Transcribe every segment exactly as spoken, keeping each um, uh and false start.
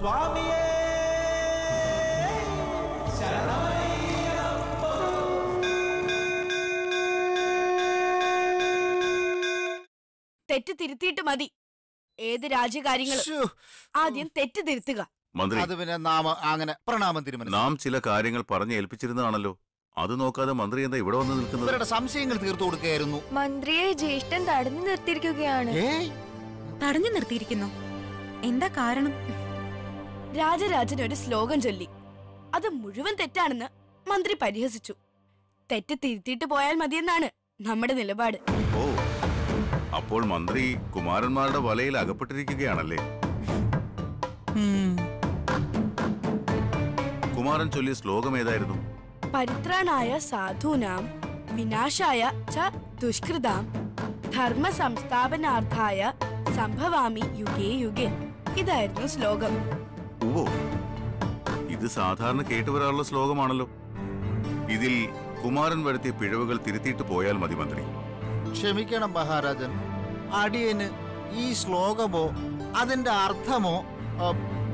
തെറ്റ് മതി ഏത് രാജ്യകാര്യങ്ങളും ആദ്യം തെറ്റ് അങ്ങനെ പ്രണാമം തീരുമാനിച്ചു. നാം ചില കാര്യങ്ങൾ പറഞ്ഞു ഏൽപ്പിച്ചിരുന്നതാണല്ലോ. അത് നോക്കാതെ മന്ത്രി എന്താ ഇവിടെ വന്ന് നിൽക്കുന്നത്? സംശയങ്ങൾ തീർത്തു കൊടുക്കുകയായിരുന്നു. മന്ത്രിയെ ജ്യേഷ്ഠൻ തടഞ്ഞു നിർത്തിയിരിക്കുകയാണ്. തടഞ്ഞു നിർത്തിയിരിക്കുന്നു, എന്താ കാരണം? രാജരാജൻ ഒരു ശ്ലോകം ചൊല്ലി, അത് മുഴുവൻ തെറ്റാണെന്ന് മന്ത്രി പരിഹസിച്ചു. തെറ്റ് തിരുത്തിയിട്ട് പോയാൽ മതിയെന്നാണ് നമ്മുടെ നിലപാട്. ഓ, അപ്പോൾ മന്ത്രി കുമാരന്മാരുടെ വലയിൽ അകപ്പെട്ടിരിക്കുകയാണല്ലേ? കുമാരൻ ചൊല്ലിയ ശ്ലോകം ഏതായിരുന്നു? പരിത്രാണായ സാധൂനാം വിനാശായ ച ദുഷ്കൃതാം ധർമ്മ സംസ്ഥാപനാർത്ഥായ സംഭവാമി യുഗേ യുഗേ, ഇതായിരുന്നു ശ്ലോകം. ഓ, ഇത് സാധാരണ കേട്ടുവരാനുള്ള ശ്ലോകമാണല്ലോ. ഇതിൽ കുമാരൻ വരുത്തിയ പിഴവുകൾ തിരുത്തിയിട്ട് പോയാൽ മതി മന്ത്രി. ക്ഷമിക്കണം മഹാരാജൻ, അടിയന് ഈ ശ്ലോകമോ അതിന്റെ അർത്ഥമോ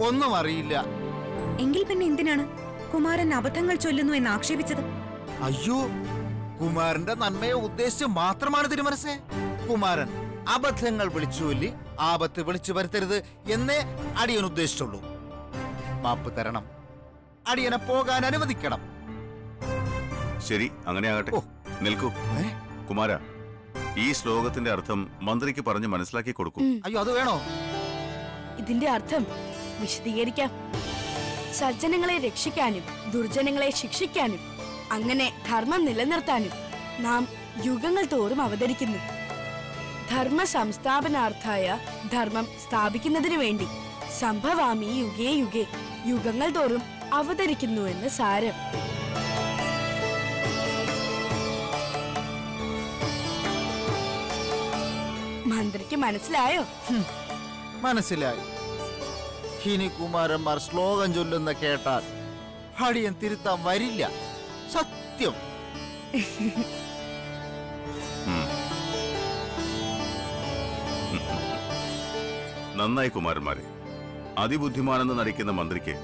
ഒന്നും അറിയില്ല. എങ്കിൽ പിന്നെ എന്തിനാണ് കുമാരൻ അബദ്ധങ്ങൾ ചൊല്ലുന്നു എന്ന് ആക്ഷേപിച്ചത്? അയ്യോ, കുമാരന്റെ നന്മയെ ഉദ്ദേശിച്ച് മാത്രമാണ് തിരുമനസേ. കുമാരൻ അബദ്ധങ്ങൾ വിളിച്ചു ചൊല്ലി ആപത്ത് വിളിച്ചു വരുത്തരുത് എന്നേ അടിയൻ ഉദ്ദേശിച്ചുള്ളൂ. മാപ്പ് തരണം, അടിയനെ പോകാൻ അനുവദിക്കണം. ശരി, അങ്ങനെ ആകട്ടെ. നിൽക്കൂ കുമാര, ഈ ശ്ലോകത്തിന്റെ അർത്ഥം മന്ത്രിക്ക് പറഞ്ഞു മനസ്സിലാക്കി കൊടുക്കും. അയ്യോ, അത് വേണോ? ഇതിന്റെ അർത്ഥം വിശദീകരിക്കാം. സജ്ജനങ്ങളെ രക്ഷിക്കാനും ദുർജനങ്ങളെ ശിക്ഷിക്കാനും അങ്ങനെ ധർമ്മം നിലനിർത്താനും നാം യുഗങ്ങൾ തോറും അവതരിക്കുന്നു. ധർമ്മ സംസ്ഥാപനാർത്ഥായ ധർമ്മം സ്ഥാപിക്കുന്നതിനു വേണ്ടി സംഭവാമി യുഗേ യുഗേ, യുഗങ്ങൾ തോറും അവതരിക്കുന്നു എന്ന് സാരം. മന്ത്രിക്ക് മനസ്സിലായോ? മനസ്സിലായി. ഇനി കുമാരന്മാർ ശ്ലോകം ചൊല്ലുന്ന കേട്ടാൽ അടിയൻ തിരുത്താൻ വരില്ല, സത്യം. നന്നായി കുമാരന്മാരെ. അതിബുദ്ധിമാനെന്ന് നടിക്കുന്ന മന്ത്രിക്ക്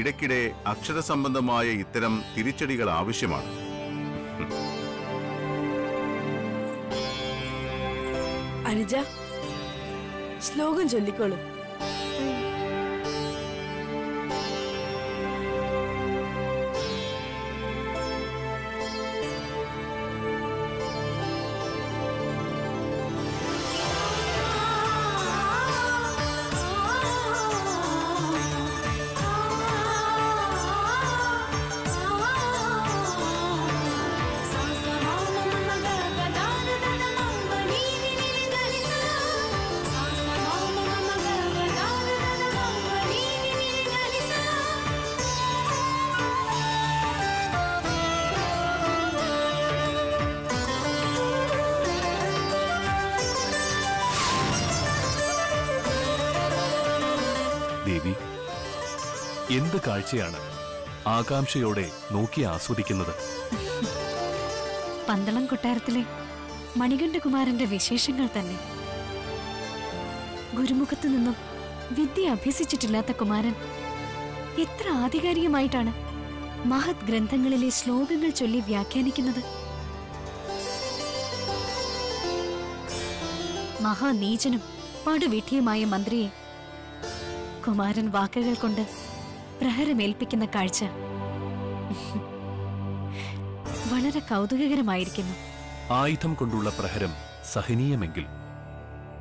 ഇടയ്ക്കിടെ അക്ഷരസംബന്ധമായ ഇത്തരം തിരിച്ചടികൾ ആവശ്യമാണ്. അനുജ, ശ്ലോകം ചൊല്ലിക്കോളൂ. ദേവി, എന്ത് കാഴ്ചയാണ് ആകാംക്ഷയോടെ നോക്കി ആസ്വദിക്കുന്നത്! പന്തളം കൊട്ടാരത്തിലെ മണികണ്ഠകുമാരന്റെ വിശേഷങ്ങൾ തന്നെ. ഗുരുമുഖത്തു നിന്നും വിദ്യ അഭ്യസിച്ചിട്ടില്ലാത്ത കുമാരൻ എത്ര ആധികാരികമായിട്ടാണ് മഹത് ഗ്രന്ഥങ്ങളിലെ ശ്ലോകങ്ങൾ ചൊല്ലി വ്യാഖ്യാനിക്കുന്നത്! മഹാനീചനും പടുവിഠിയുമായ മന്ത്രിയെ കുമാരൻ വാക്കുകൾ കൊണ്ട് പ്രഹരമേൽപ്പിക്കുന്ന കാഴ്ച വളരെ കൗതുകകരമായിരിക്കുന്നു. ആയുധം കൊണ്ടുള്ള പ്രഹരം സഹനീയമെങ്കിൽ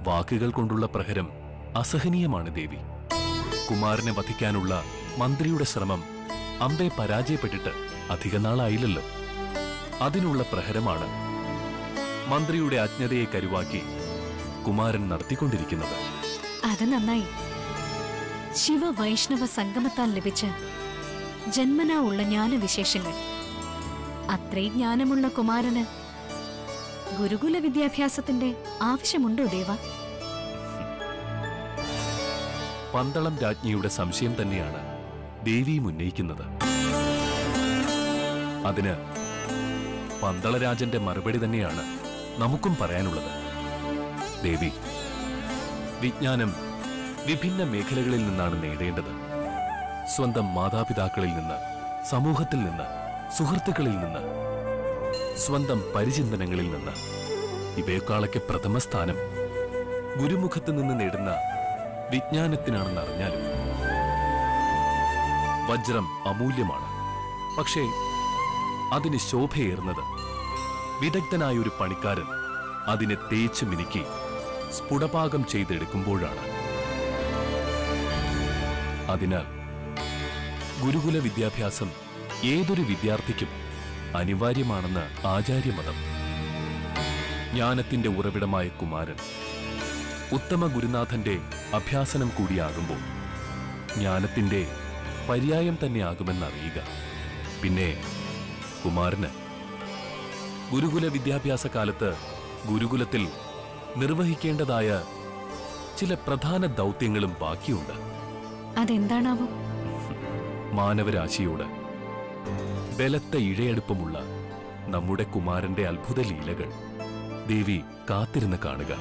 വാക്കുകൾ കൊണ്ടുള്ള പ്രഹരം അസഹനീയമാണ് ദേവി. കുമാരനെ വധിക്കാനുള്ള മന്ത്രിയുടെ ശ്രമം അമ്പെ പരാജയപ്പെട്ടിട്ട് അധികനാളായില്ലല്ലോ. അതിനുള്ള പ്രഹരമാണ് മന്ത്രിയുടെ അജ്ഞതയെ കരുവാക്കി കുമാരൻ നടത്തിക്കൊണ്ടിരിക്കുന്നത്. അത് നന്നായി. ശിവവൈഷ്ണവ സംഗമത്താൽ ലഭിച്ച ജന്മനാ ഉള്ള ജ്ഞാനവിശേഷങ്ങൾ അത്രേ ജ്ഞാനമുള്ള കുമാരന് ഗുരുകുല വിദ്യാഭ്യാസത്തിന്റെ ആവശ്യമുണ്ടോ ദേവ? പന്തളം രാജ്ഞിയുടെ സംശയം തന്നെയാണ് ദേവിയും ഉന്നയിക്കുന്നത്. അതിന് പന്തളരാജന്റെ മറുപടി തന്നെയാണ് നമുക്കും പറയാനുള്ളത്. ദേവി, വിജ്ഞാനം വിഭിന്ന മേഖലകളിൽ നിന്നാണ് നേടേണ്ടത്. സ്വന്തം മാതാപിതാക്കളിൽ നിന്ന്, സമൂഹത്തിൽ നിന്ന്, സുഹൃത്തുക്കളിൽ നിന്ന്, സ്വന്തം പരിചിന്തനങ്ങളിൽ നിന്ന് ഇവയെക്കാളൊക്കെ പ്രഥമ സ്ഥാനം ഗുരുമുഖത്ത് നിന്ന് നേടുന്ന വിജ്ഞാനത്തിനാണെന്ന് അറിഞ്ഞാലും വജ്രം അമൂല്യമാണ്. പക്ഷേ അതിന് ശോഭയേറുന്നത് വിദഗ്ധനായ ഒരു പണിക്കാരൻ അതിനെ തേച്ച് മിനുക്കി സ്ഫുടപാകം ചെയ്തെടുക്കുമ്പോഴാണ്. അതിനാൽ ഗുരുകുല വിദ്യാഭ്യാസം ഏതൊരു വിദ്യാർത്ഥിക്കും അനിവാര്യമാണെന്ന് ആചാര്യമതം. ജ്ഞാനത്തിന്റെ ഉറവിടമായ കുമാരൻ ഉത്തമ ഗുരുനാഥന്റെ അഭ്യാസനം കൂടിയാകുമ്പോൾ ജ്ഞാനത്തിന്റെ പര്യായം തന്നെയാകുമെന്നറിയുക. പിന്നെ കുമാരന് ഗുരുകുല വിദ്യാഭ്യാസ കാലത്ത് ഗുരുകുലത്തിൽ നിർവഹിക്കേണ്ടതായ ചില പ്രധാന ദൗത്യങ്ങളും ബാക്കിയുണ്ട്. അതെന്താണാവോ? മാനവരാശിയോട് ബലത്തെ ഇഴയടുപ്പമുള്ള നമ്മുടെ കുമാരന്റെ അത്ഭുത ലീലകൾ ദേവി കാത്തിരുന്ന് കാണുക.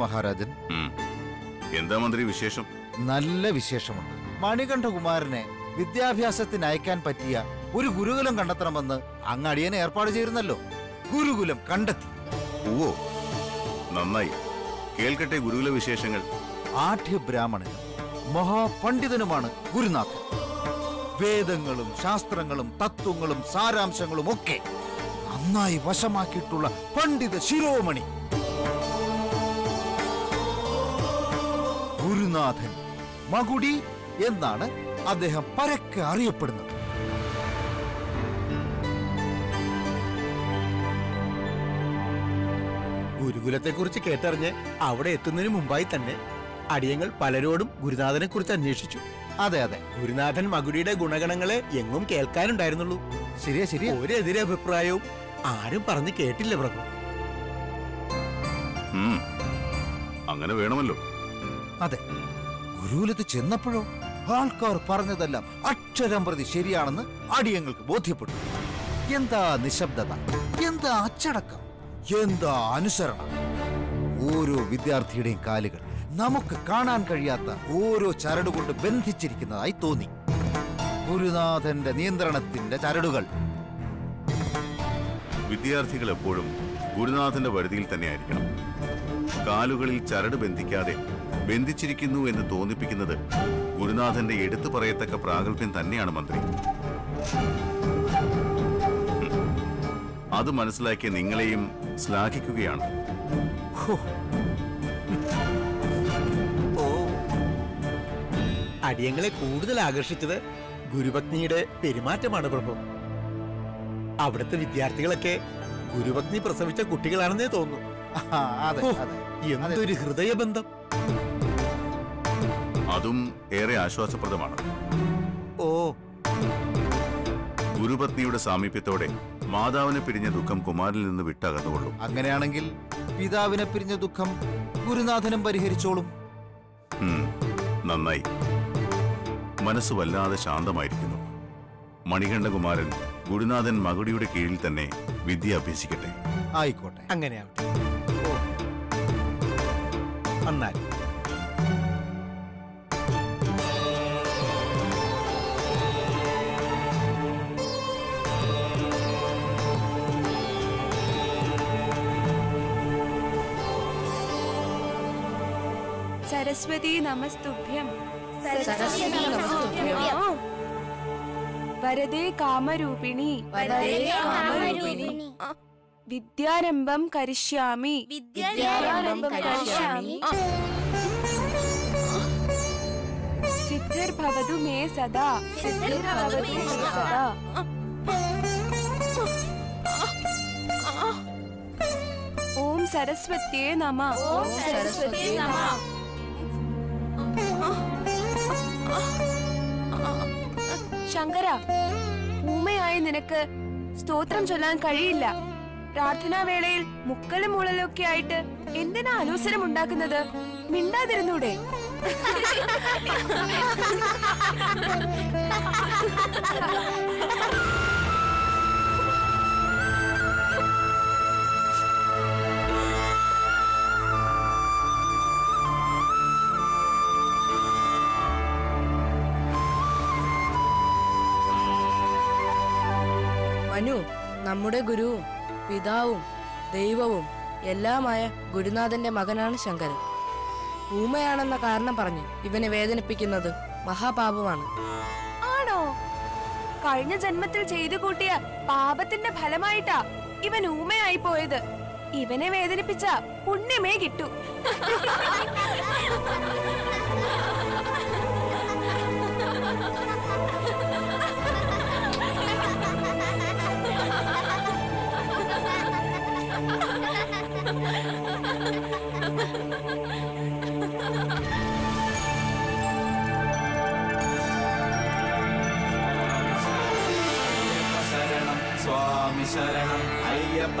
മഹാരാജൻ, എന്താ മന്ത്രി വിശേഷം? നല്ല വിശേഷമുണ്ട്. മണികണ്ഠകുമാരനെ വിദ്യാഭ്യാസത്തിന് അയക്കാൻ പറ്റിയ ഒരു ഗുരുകുലം കണ്ടെത്തണമെന്ന് അങ്ങാടിയനെ ഏർപ്പാട് ചെയ്തിരുന്നല്ലോ. ഗുരുകുലം കണ്ടെത്തി. ഓ, നന്നായി. കേൾക്കട്ടെ ഗുരുകുല വിശേഷങ്ങൾ. ആഠ്യബ്രാഹ്മണനും മഹാപണ്ഡിതനുമാണ് ഗുരുനാഥൻ. വേദങ്ങളും ശാസ്ത്രങ്ങളും തത്വങ്ങളും സാരാംശങ്ങളും ഒക്കെ നന്നായി വശമാക്കിയിട്ടുള്ള പണ്ഡിത ശിരോമണി ഗുരുനാഥൻ മകുടി എന്നാണ് അദ്ദേഹം പരക്കെ അറിയപ്പെടുന്നത്. ഗുരുകുലത്തെ കുറിച്ച് കേട്ടറിഞ്ഞ് അവിടെ എത്തുന്നതിന് മുമ്പായി തന്നെ അടിയങ്ങൾ പലരോടും ഗുരുനാഥനെ കുറിച്ച് അന്വേഷിച്ചു. അതെ അതെ, ഗുരുനാഥൻ മകുടിയുടെ ഗുണഗണങ്ങളെ എങ്ങും കേൾക്കാനുണ്ടായിരുന്നുള്ളൂ. ശരിയാ ശരിയാ, ഒരെതിരെ അഭിപ്രായവും ആരും പറഞ്ഞു കേട്ടില്ല പ്രഭു. അങ്ങനെ വേണമല്ലോ. അതെ, ഗുരുകുലത്ത് ചെന്നപ്പോഴോ ആൾക്കാർ പറഞ്ഞതെല്ലാം അക്ഷരം പ്രതി ശരിയാണെന്ന് അടിയങ്ങൾക്ക് ബോധ്യപ്പെട്ടു. എന്താ നിശബ്ദത, എന്താ അച്ചടക്കം, എന്താ അനുസരണം! ഓരോ വിദ്യാർത്ഥിയുടെയും കാലുകൾ നമുക്ക് കാണാൻ കഴിയാത്ത ഓരോ ചരടുകൊണ്ട് ബന്ധിച്ചിരിക്കുന്നതായി തോന്നി. ഗുരുനാഥന്റെ നിയന്ത്രണത്തിന്റെ ചരടുകൾ. വിദ്യാർത്ഥികൾ എപ്പോഴും ഗുരുനാഥന്റെ വരുതിയിൽ തന്നെ ആയിരിക്കണം. കാലുകളിൽ ചരട് ബന്ധിക്കാതെ ബന്ധിച്ചിരിക്കുന്നു എന്ന് തോന്നിപ്പിക്കുന്നത് ഗുരുനാഥന്റെ എടുത്തു പറയത്തക്ക പ്രാഗൽഭ്യം തന്നെയാണ് മന്ത്രി. അത് മനസ്സിലാക്കി നിങ്ങളെയും ശ്ലാഘിക്കുകയാണ്. അടിയങ്ങളെ കൂടുതൽ ആകർഷിച്ചത് ഗുരുപത്നിയുടെ പെരുമാറ്റമാണ് പ്രഭു. അവിടുത്തെ വിദ്യാർത്ഥികളൊക്കെ ഗുരുപത്നി പ്രസവിച്ച കുട്ടികളാണെന്നേ തോന്നുന്നു. എന്തൊരു ഹൃദയബന്ധം! അതും ഏറെ ആശ്വാസപ്രദമാണ്. ഓ, ഗുരുപത്നിയുടെ സാമീപ്യത്തോടെ മാതാവിനെ പിരിഞ്ഞ ദുഃഖം കുമാരിൽ നിന്ന് വിട്ടകന്നുകൊള്ളും. അങ്ങനെയാണെങ്കിൽ പിതാവിനെ പിരിഞ്ഞ ദുഃഖം ഗുരുനാഥനും പരിഹരിച്ചോളും. നന്നായി. മനസ്സ് വല്ലാതെ ശാന്തമായിരിക്കുന്നു. മണികണ്ഠകുമാരൻ ഗുരുനാഥൻ മകുടിയുടെ കീഴിൽ തന്നെ വിദ്യ അഭ്യസിക്കട്ടെ. ആയിക്കോട്ടെ, അങ്ങനെയാവട്ടെ. സരസ്വതി നമസ്തുഭ്യം. വരദേ കാമരൂപിണി വിദ്യാരംഭം കരിഷ്യാമി. സിദ്ധിർഭവതു മേ സദാ. ഓം സരസ്വത്യേ നമഃ. ശങ്കര, ഭൂമയായ നിനക്ക് സ്തോത്രം ചൊല്ലാൻ കഴിയില്ല. പ്രാർത്ഥനാ വേളയിൽ മുക്കലും മുളലും ഒക്കെ ആയിട്ട് എന്തിനാ അലോസരം ഉണ്ടാക്കുന്നത്? മിണ്ടാതിരുന്നൂടെ? മനു, നമ്മുടെ ഗുരുവും പിതാവും ദൈവവും എല്ലാമായ ഗുരുനാഥന്റെ മകനാണ് ശങ്കരൻ. ഭൂമയാണെന്ന കാരണം പറഞ്ഞു ഇവനെ വേദനിപ്പിക്കുന്നത് മഹാപാപമാണ്. ആണോ? കഴിഞ്ഞ ജന്മത്തിൽ ചെയ്തു കൂട്ടിയ പാപത്തിന്റെ ഫലമായിട്ടാ ഇവൻ ഊമയായി പോയത്. ഇവനെ വേദനിപ്പിച്ച പുണ്യമേ കിട്ടു. ശരണം അയ്യപ്പ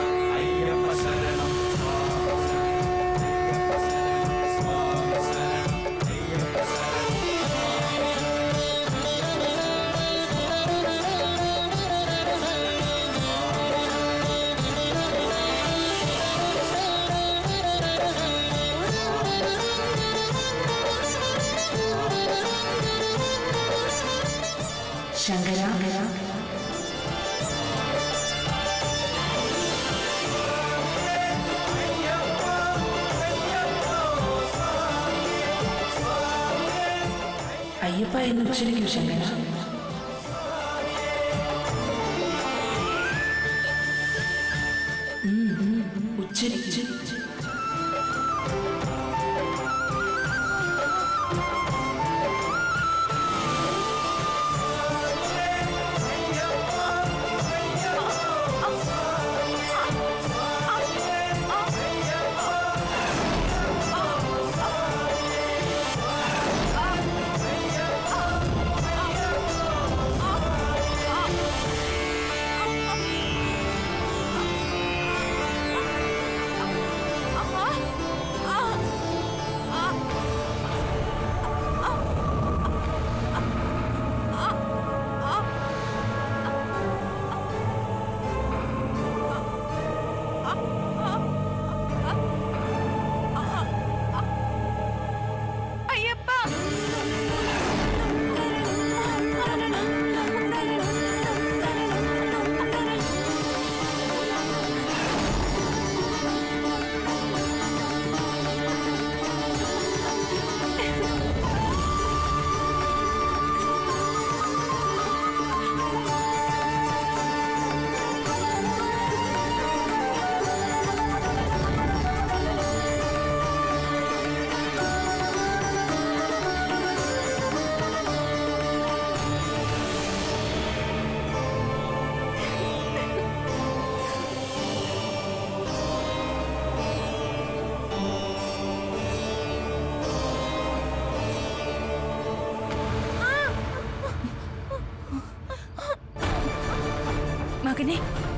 അയ്യപ്പ ശരണം ശങ്കര അയ്യപ്പ എന്ന് ഉച്ചരിക്കും. ശങ്കര, ഉച്ചരിക്കും.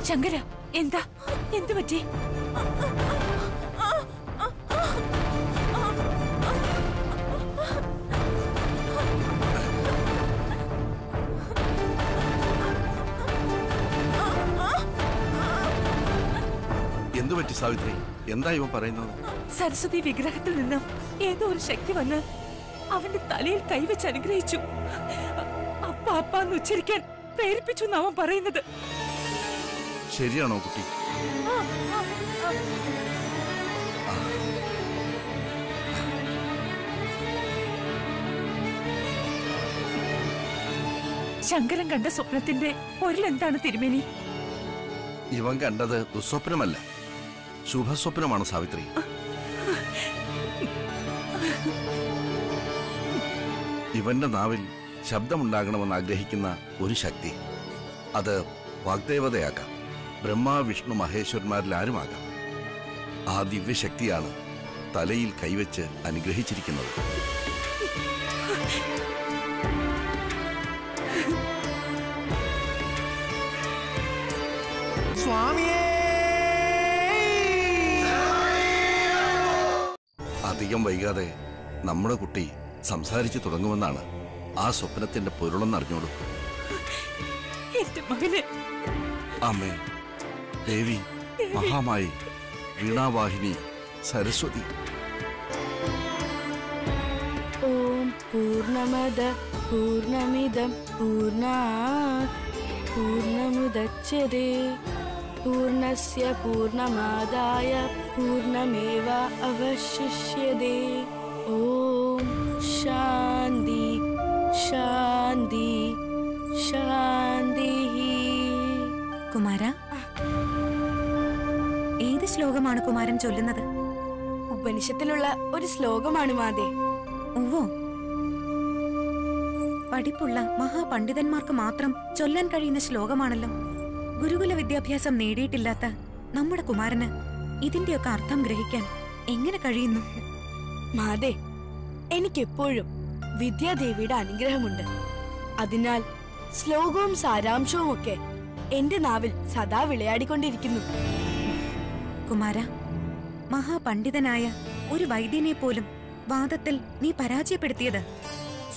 ശങ്കര, എന്താ എന്തു പറ്റി? എന്തു പറ്റി സാവിത്രി? എന്താ ഇവൻ പറയുന്നത്? സരസ്വതി വിഗ്രഹത്തിൽ നിന്നും ഏതോ ഒരു ശക്തി വന്ന് അവന്റെ തലയിൽ കൈവച്ച് അനുഗ്രഹിച്ചു. അപ്പ അപ്പാന്ന് ഉച്ചരിക്കാൻ പ്രേരിപ്പിച്ചു എന്ന് അവൻ പറയുന്നത് ശരിയാണോ കുട്ടി? ശങ്കരൻ കണ്ട സ്വപ്നത്തിന്റെ പൊരുളെന്താണ് തിരുമേനി? ഇവൻ കണ്ടത് ദുസ്വപ്നമല്ല, ശുഭസ്വപ്നമാണ് സാവിത്രി. ഇവന്റെ നാവിൽ ശബ്ദമുണ്ടാകണമെന്ന് ആഗ്രഹിക്കുന്ന ഒരു ശക്തി, അത് വാഗ്ദേവതയാക്കാം, ബ്രഹ്മാ വിഷ്ണു മഹേശ്വരന്മാരിൽ ആരുമാകാം. ആ ദിവ്യശക്തിയാണ് തലയിൽ കൈവച്ച് അനുഗ്രഹിച്ചിരിക്കുന്നത്. സ്വാമിയേ അധികം വൈകാതെ നമ്മുടെ കുട്ടി സംസാരിച്ചു തുടങ്ങുമെന്നാണ് ആ സ്വപ്നത്തിന്റെ പൊരുളെന്ന് അറിഞ്ഞോളൂ. അമ്മേ, ദേവി, മഹാമായി, വീണാവാഹിനി, സരസ്വതി. ഓം പൂർണമദ പൂർണമിദം പൂർണാത് പൂർണമുദച്യതേ പൂർണസ്യ പൂർണമാദായ പൂർണമേവ അവശിഷ്യതേ. ഓം ശാന്തി ശാന്തി ശാന്തി. കുമാര, ഏത് ശ്ലോകമാണ് കുമാരൻ ചൊല്ലുന്നത്? ഉപനിഷത്തിലുള്ള ഒരു ശ്ലോകമാണ് മാതേ. ഓവോ, പഠിപ്പുള്ള മഹാപണ്ഡിതന്മാർക്ക് മാത്രം ചൊല്ലാൻ കഴിയുന്ന ശ്ലോകമാണല്ലോ. ഗുരുകുല വിദ്യാഭ്യാസം നേടിയിട്ടില്ലാത്ത നമ്മുടെ കുമാരന് ഇതിന്റെയൊക്കെ അർത്ഥം ഗ്രഹിക്കാൻ എങ്ങനെ കഴിയുന്നു? മാതേ, എനിക്കെപ്പോഴും വിദ്യാദേവിയുടെ അനുഗ്രഹമുണ്ട്. അതിനാൽ ശ്ലോകവും സാരാംശവും ഒക്കെ എന്റെ നാവിൽ സദാ വിളയാടിക്കൊണ്ടിരിക്കുന്നു. കുമാര, മഹാപണ്ഡിതനായ ഒരു വൈദ്യനെ പോലും വാദത്തിൽ നീ പരാജയപ്പെടുത്തിയത്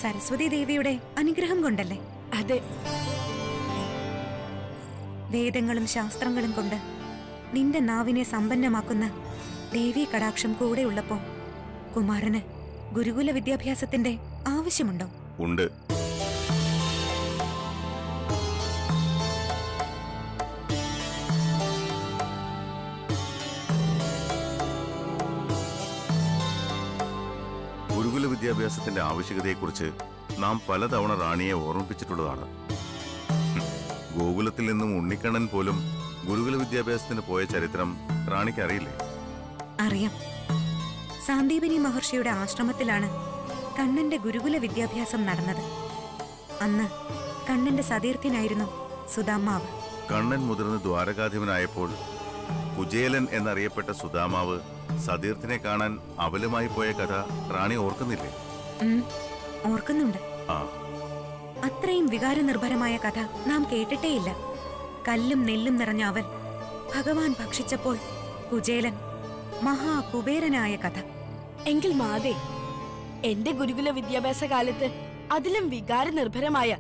സരസ്വതി ദേവിയുടെ അനുഗ്രഹം കൊണ്ടല്ലേ? അതെ, വേദങ്ങളും ശാസ്ത്രങ്ങളും കൊണ്ട് നിന്റെ നാവിനെ സമ്പന്നമാക്കുന്ന ദേവീ കടാക്ഷം കൂടെ ഉള്ളപ്പോ കുമാരന് ഗുരുകുല വിദ്യാഭ്യാസത്തിന്റെ ആവശ്യമുണ്ടോ? ഉണ്ട്. ഗുരുകുല വിദ്യാഭ്യാസത്തിന്റെ ആവശ്യകതയെക്കുറിച്ച് നാം പലതവണ റാണിയെ ഓർമ്മിപ്പിച്ചിട്ടുള്ളതാണ്. ഗോകുലത്തിൽ നിന്നും ഉണ്ണിക്കണ്ണൻ പോലും ഗുരുകുല വിദ്യാഭ്യാസത്തിന് പോയ ചരിത്രം റാണിക്ക് അറിയില്ലേ? അറിയാം. സാന്ദീപനി മഹർഷിയുടെ ആശ്രമത്തിലാണ് കണ്ണന്റെ ഗുരുകുല വിദ്യാഭ്യാസം നടന്നത്. അന്ന് കണ്ണന്റെ സതീർത്ഥ്യനായിരുന്നു സുദാമാവ്. കണ്ണൻ മുതിർന്ന് ദ്വാരകാധിപനായപ്പോൾ കുചേലൻ എന്നറിയപ്പെട്ട സുദാമാവ് സതീർത്ഥിനെ കാണാൻ അവലുമായി പോയ കഥ റാണി ഓർക്കുന്നില്ലേ? ഓർക്കുന്നുണ്ട്. ആ, അത്രയും വികാരനിർഭരമായ കഥ നാം കേട്ടിട്ടേയില്ല. കല്ലും നെല്ലും നിറഞ്ഞ അവൻ ഭഗവാൻ ഭക്ഷിച്ചപ്പോൾ കുചേലൻ മഹാകുബേരനായ കഥ. എങ്കിൽ മാതേ, എന്റെ ഗുരുകുല വിദ്യാഭ്യാസ കാലത്ത് അതിലും വികാരനിർഭരമായ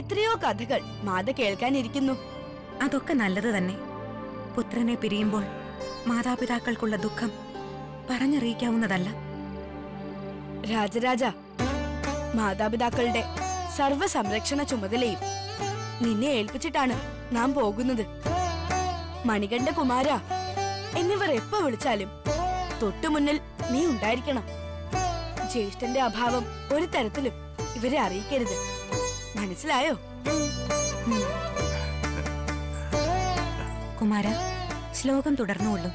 എത്രയോ കഥകൾ മാത കേൾക്കാനിരിക്കുന്നു. അതൊക്കെ നല്ലത് തന്നെ. പുത്രനെ പിരിയുമ്പോൾ മാതാപിതാക്കൾക്കുള്ള ദുഃഖം പറഞ്ഞറിയിക്കാവുന്നതല്ല. രാജരാജ, മാതാപിതാക്കളുടെ സർവ സംരക്ഷണ ചുമതലയും നിന്നെ ഏൽപ്പിച്ചിട്ടാണ് നാം പോകുന്നത്. മണികണ്ഠ കുമാര എന്നിവർ എപ്പോ വിളിച്ചാലും തൊട്ടുമുന്നിൽ നീ ഉണ്ടായിരിക്കണം. ജ്യേഷ്ഠന്റെ അഭാവം ഒരു തരത്തിലും ഇവരെ അറിയിക്കരുത്. മനസ്സിലായോ? കുമാര, ശ്ലോകം തുടർന്നുള്ളൂ.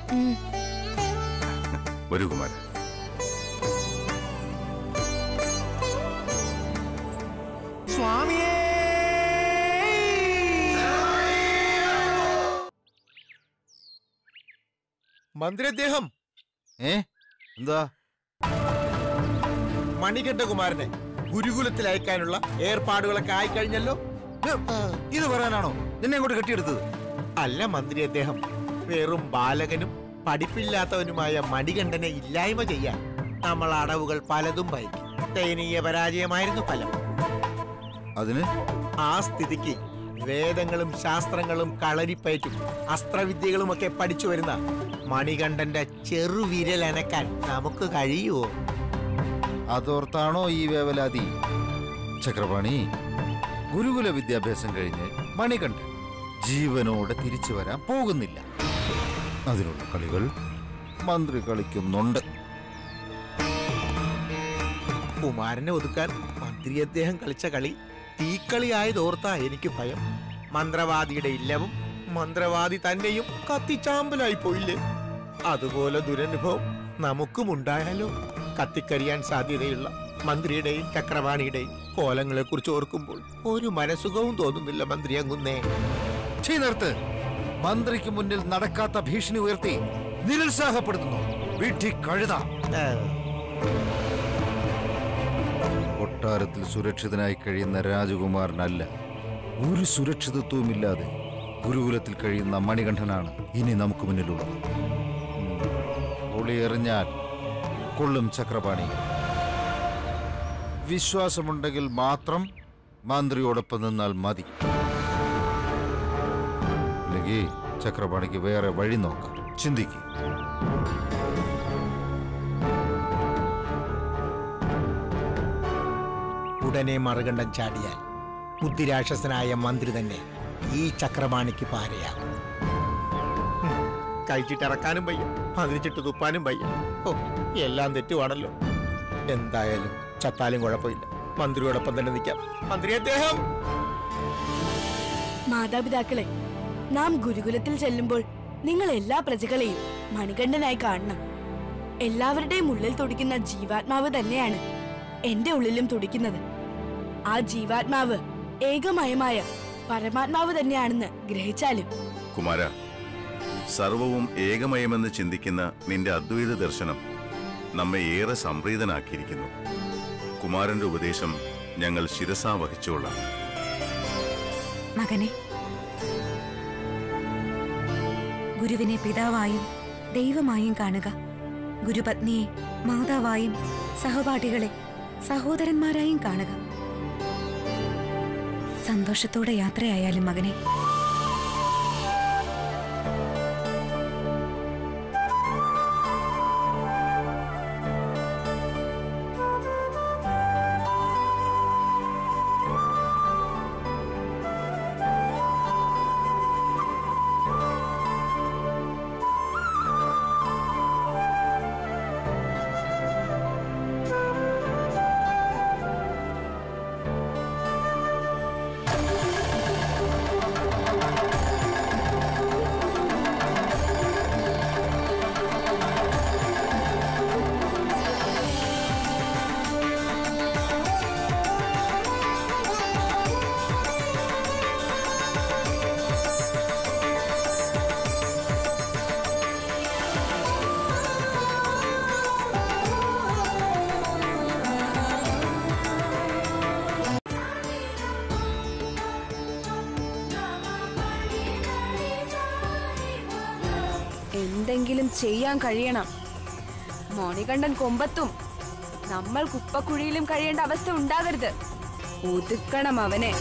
ഒരു കുമാര, സ്വാമിയേ മന്ത്രിദ്ദേഹം. ഏ, എന്താ? മണികണ്ഠകുമാരനെ ഗുരുകുലത്തിൽ അയക്കാനുള്ള ഏർപ്പാടുകളൊക്കെ ആയി കഴിഞ്ഞല്ലോ. ഇത് പറയാനാണോ നിന്നെ അങ്ങോട്ട് കെട്ടിയെടുത്തത്? അല്ല മന്ത്രി, അദ്ദേഹം വെറും ബാലകനും പഠിപ്പില്ലാത്തവനുമായ മണികണ്ഠനെ ഇല്ലായ്മ ചെയ്യാൻ നമ്മൾ അടവുകൾ പലതും ഭയക്കും. ദയനീയ പരാജയമായിരുന്നു ഫലം. അതിന് ആ സ്ഥിതിക്ക് വേദങ്ങളും ശാസ്ത്രങ്ങളും കളരിപ്പയറ്റും അസ്ത്രവിദ്യകളും ഒക്കെ പഠിച്ചു വരുന്ന മണികണ്ഠന്റെ ചെറുവിരൽ അനക്കാൻ നമുക്ക് കഴിയുമോ? അതോർത്താണോ ഈ വേവലാതി? ചക്രപാണി, ഗുരുകുല വിദ്യാഭ്യാസം കഴിഞ്ഞ് മണികണ്ഠൻ ജീവനോടെ തിരിച്ചു വരാൻ പോകുന്നില്ല. അതിനുള്ള കളികൾ മന്ത്രി കളിക്കുന്നുണ്ട്. കുമാരനെ ഒതുക്കാൻ മന്ത്രി അദ്ദേഹം കളിച്ച കളി തീക്കളിയായതോർത്താ എനിക്ക് ഭയം. മന്ത്രവാദിയുടെ ഇല്ലവും മന്ത്രവാദി തന്നെയും കത്തിച്ചാമ്പലായി പോയില്ലേ? അതുപോലെ ദുരനുഭവം നമുക്കും ഉണ്ടായാലോ? കത്തിക്കരിയാൻ സാധ്യതയുള്ള മന്ത്രിയുടെയും ചക്രവാണിയുടെയും കോലങ്ങളെ കുറിച്ച് ഓർക്കുമ്പോൾ ഒരു മനസുഖവും തോന്നുന്നില്ല മന്ത്രി അങ്ങുന്നേ. ചെയ്തർത്ത് മന്ത്രിക്ക് മുന്നിൽ നടക്കാത്ത ഭീഷണി ഉയർത്തി നിരുത്സാഹപ്പെടുത്തുന്നു. വീട്ടിൽ കഴുത. കൊട്ടാരത്തിൽ സുരക്ഷിതനായി കഴിയുന്ന രാജകുമാരനല്ല ഒരു സുരക്ഷിതത്വമില്ലാതെ ഗുരുകുലത്തിൽ കഴിയുന്ന മണികണ്ഠനാണ് ഇനി നമുക്ക് മുന്നിലുള്ളത്. ഒളിയെറിഞ്ഞാൽ കൊള്ളും ചക്രപാണി. വിശ്വാസമുണ്ടെങ്കിൽ മാത്രം മന്ത്രിയോടൊപ്പം നിന്നാൽ മതി. അല്ലെങ്കിൽ ചക്രപാണിക്ക് വേറെ വഴി നോക്കാം. ചിന്തിക്കും. ഉടനെ മറുകണ്ഠം ചാടിയാൽ ബുദ്ധിരാക്ഷസനായ മന്ത്രി തന്നെ ഈ ചക്രപാണിക്ക് പാരയാകും. കഴിച്ചിട്ടിറക്കാനും വയ്യ, പതിനിച്ചിട്ട് തുപ്പാനും വയ്യ. ഓ, എല്ലാം തെറ്റുവാണല്ലോ. എന്തായാലും ചത്താലും കുഴപ്പമില്ല, മന്ത്രിയോടൊപ്പം തന്നെ നിൽക്കാം. മന്ത്രി അദ്ദേഹം മാതാപിതാക്കളെ, നാം ഗുരുകുലത്തിൽ ചെല്ലുമ്പോൾ നിങ്ങൾ എല്ലാ പ്രജകളെയും മണികണ്ഠനായി കാണണം. എല്ലാവരുടെയും ഉള്ളിൽ തുടിക്കുന്ന ജീവാത്മാവ് തന്നെയാണ് എന്റെ ഉള്ളിലും തുടിക്കുന്നത്. ആ ജീവാത്മാവ് ഏകമയമായ പരമാത്മാവ് തന്നെയാണെന്ന് ഗ്രഹിച്ചാലും. കുമാര, സർവവും ഏകമയമെന്ന് ചിന്തിക്കുന്ന നിന്റെ അദ്വൈത ദർശനം നമ്മെ ഏറെ സംപ്രീതനാക്കിയിരിക്കുന്നു. കുമാരന്റെ ഉപദേശം ഞങ്ങൾ ശിരസാ വഹിച്ചുകൊള്ളാം. മകനെ, ഗുരുവിനെ പിതാവായും ദൈവമായും കാണുക. ഗുരുപത്നിയെ മാതാവായും സഹപാഠികളെ സഹോദരന്മാരായും കാണുക. സന്തോഷത്തോടെ യാത്രയായാലും മകനെ. എന്തെങ്കിലും ചെയ്യാൻ കഴിയണം. മണികണ്ഠൻ കൊമ്പത്തും നമ്മൾ കുപ്പക്കുഴിയിലും കഴിയേണ്ട അവസ്ഥ ഉണ്ടാകരുത്. ഒതുക്കണം അവനെ.